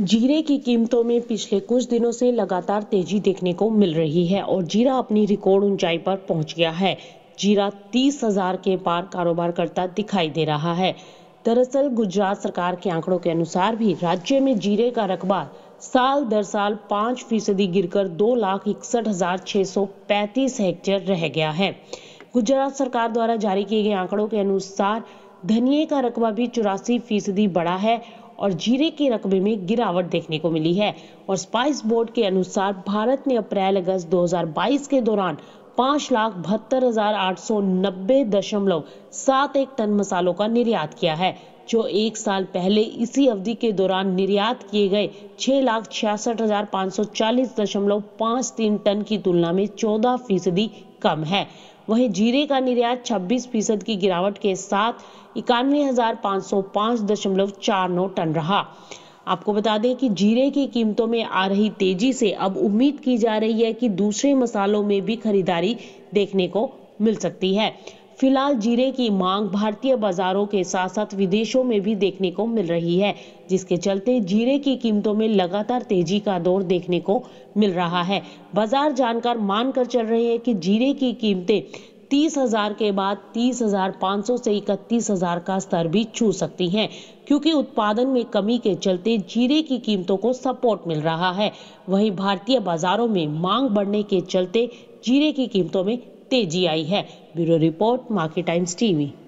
जीरे की कीमतों में पिछले कुछ दिनों से लगातार तेजी देखने को मिल रही है और जीरा अपनी रिकॉर्ड ऊंचाई पर पहुंच गया है। जीरा 30,000 के पार कारोबार करता दिखाई दे रहा है। दरअसल गुजरात सरकार के आंकड़ों के अनुसार भी राज्य में जीरे का रकबा साल दर साल 5% गिरकर 2,61,635 हेक्टेयर रह गया है। गुजरात सरकार द्वारा जारी किए गए आंकड़ों के अनुसार धनिये का रकबा भी 84% बढ़ा है और जीरे के रकबे में गिरावट देखने को मिली है। और स्पाइस बोर्ड के अनुसार भारत ने अप्रैल अगस्त 2022 के दौरान 5,72,890.71 टन मसालों का निर्यात किया है, जो एक साल पहले इसी अवधि के दौरान निर्यात किए गए 6,66,540.53 टन की तुलना में 14% कम है। वहीं जीरे का निर्यात 26% की गिरावट के साथ 91,505.49 टन रहा। आपको बता दें कि जीरे की कीमतों में आ रही तेजी से अब उम्मीद की जा रही है कि दूसरे मसालों में भी खरीदारी देखने को मिल सकती है। फिलहाल जीरे की मांग भारतीय बाजारों के साथ साथ विदेशों में भी देखने को मिल रही है, जिसके चलते जीरे की कीमतों में लगातार तेजी का दौर देखने को मिल रहा है। बाजार जानकार मानकर चल रहे हैं कि जीरे की कीमतें 30,000 के बाद 30,500 से 31,000 का स्तर भी छू सकती हैं, क्योंकि उत्पादन में कमी के चलते जीरे की कीमतों को सपोर्ट मिल रहा है। वहीं भारतीय बाजारों में मांग बढ़ने के चलते जीरे की कीमतों में तेजी आई है। Bureau report, market times TV.